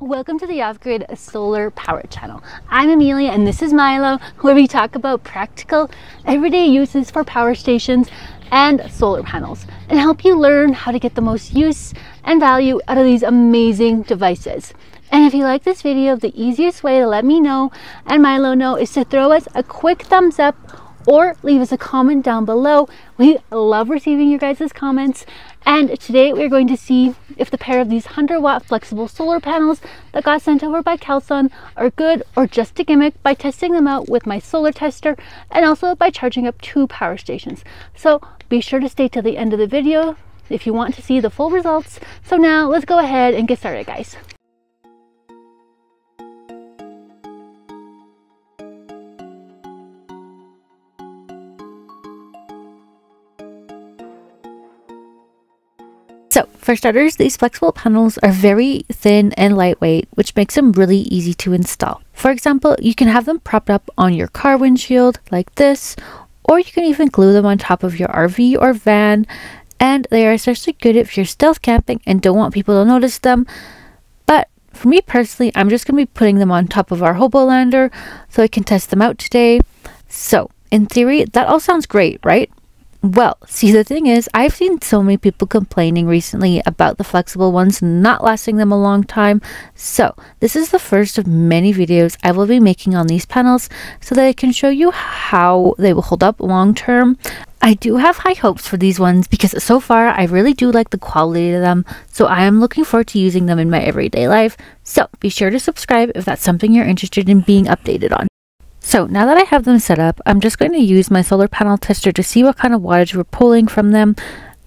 Welcome to the Off-Grid Solar Power Channel. I'm Amelia and this is Milo, where we talk about practical, everyday uses for power stations and solar panels and help you learn how to get the most use and value out of these amazing devices. And if you like this video, the easiest way to let me know and Milo know is to throw us a quick thumbs up or leave us a comment down below. We love receiving your guys' comments. And today we're going to see if the pair of these 100-watt flexible solar panels that got sent over by Callsun are good or just a gimmick by testing them out with my solar tester and also by charging up two power stations. So be sure to stay till the end of the video if you want to see the full results. So now let's go ahead and get started, guys. So for starters, these flexible panels are very thin and lightweight, which makes them really easy to install. For example, you can have them propped up on your car windshield like this, or you can even glue them on top of your RV or van, and they are especially good if you're stealth camping and don't want people to notice them. But for me personally, I'm just going to be putting them on top of our Hobo Lander so I can test them out today. So in theory, that all sounds great, right? Well, see, the thing is, I've seen so many people complaining recently about the flexible ones not lasting them a long time. So this is the first of many videos I will be making on these panels so that I can show you how they will hold up long term. I do have high hopes for these ones because so far I really do like the quality of them. So I am looking forward to using them in my everyday life. So be sure to subscribe if that's something you're interested in being updated on. So now that I have them set up, I'm just going to use my solar panel tester to see what kind of wattage we're pulling from them.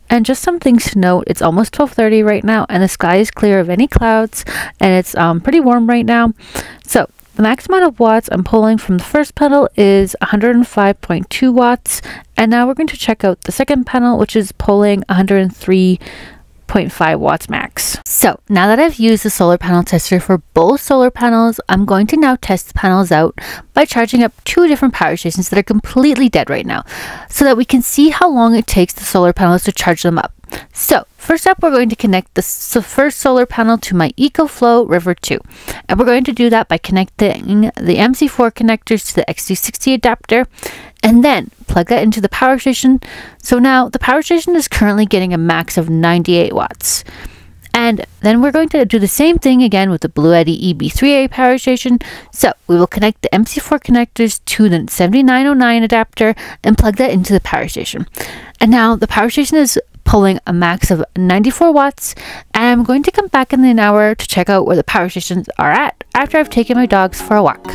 And just some things to note, it's almost 12:30 right now and the sky is clear of any clouds and it's pretty warm right now. So the max amount of watts I'm pulling from the first panel is 105.2 watts. And now we're going to check out the second panel, which is pulling 103.5 watts max. So now that I've used the solar panel tester for both solar panels, I'm going to now test the panels out by charging up two different power stations that are completely dead right now so that we can see how long it takes the solar panels to charge them up. So first up, we're going to connect the first solar panel to my EcoFlow River 2. And we're going to do that by connecting the MC4 connectors to the XT60 adapter and then plug that into the power station. So now the power station is currently getting a max of 98 watts. And then we're going to do the same thing again with the Bluetti EB3A power station. So we will connect the MC4 connectors to the 7909 adapter and plug that into the power station. And now the power station is pulling a max of 94 watts, and I'm going to come back in an hour to check out where the power stations are at after I've taken my dogs for a walk.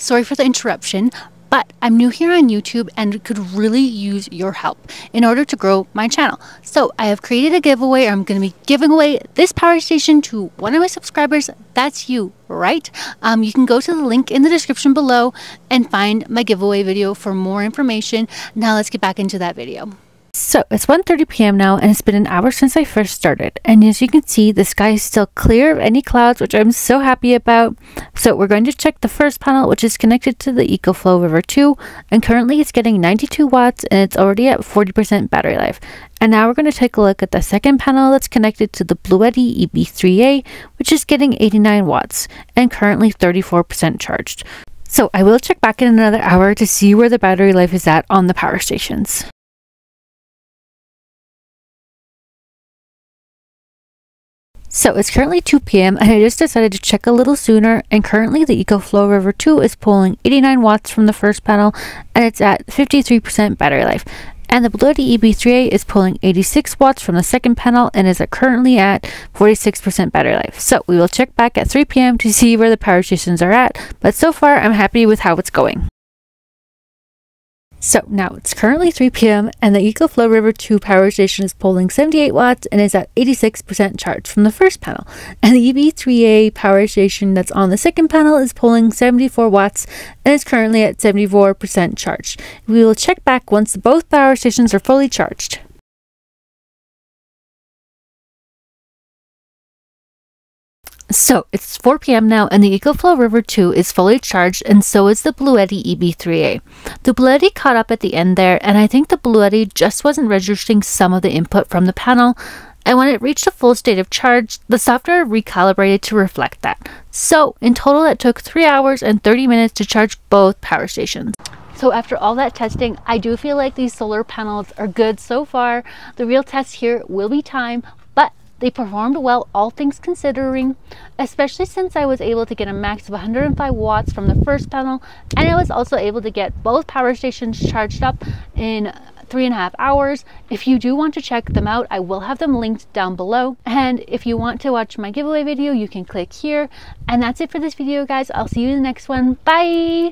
Sorry for the interruption, but I'm new here on YouTube and could really use your help in order to grow my channel. So I have created a giveaway. I'm going to be giving away this power station to one of my subscribers. That's you, right? You can go to the link in the description below and find my giveaway video for more information. Now let's get back into that video. So it's 1:30 p.m. now and it's been an hour since I first started, and as you can see the sky is still clear of any clouds, which I'm so happy about. So we're going to check the first panel, which is connected to the EcoFlow River 2, and currently it's getting 92 watts and it's already at 40% battery life. And now we're going to take a look at the second panel that's connected to the Bluetti EB3A, which is getting 89 watts and currently 34% charged. So I will check back in another hour to see where the battery life is at on the power stations. So it's currently 2 p.m. and I just decided to check a little sooner, and currently the EcoFlow River 2 is pulling 89 watts from the first panel and it's at 53% battery life. And the Bluetti EB3A is pulling 86 watts from the second panel and is currently at 46% battery life. So we will check back at 3 p.m. to see where the power stations are at, but so far I'm happy with how it's going. So now it's currently 3 p.m. and the EcoFlow River 2 power station is pulling 78 watts and is at 86% charge from the first panel. And the EB3A power station that's on the second panel is pulling 74 watts and is currently at 74% charge. We will check back once both power stations are fully charged. So it's 4 p.m. now and the EcoFlow River 2 is fully charged, and so is the Bluetti EB3A. The Bluetti caught up at the end there, and I think the Bluetti just wasn't registering some of the input from the panel, and when it reached a full state of charge, the software recalibrated to reflect that. So in total it took 3 hours and 30 minutes to charge both power stations. So after all that testing, I do feel like these solar panels are good so far. The real test here will be time. They performed well, all things considering, especially since I was able to get a max of 105 watts from the first panel, and I was also able to get both power stations charged up in 3.5 hours. If you do want to check them out, I will have them linked down below, and if you want to watch my giveaway video, you can click here. And that's it for this video, guys. I'll see you in the next one. Bye!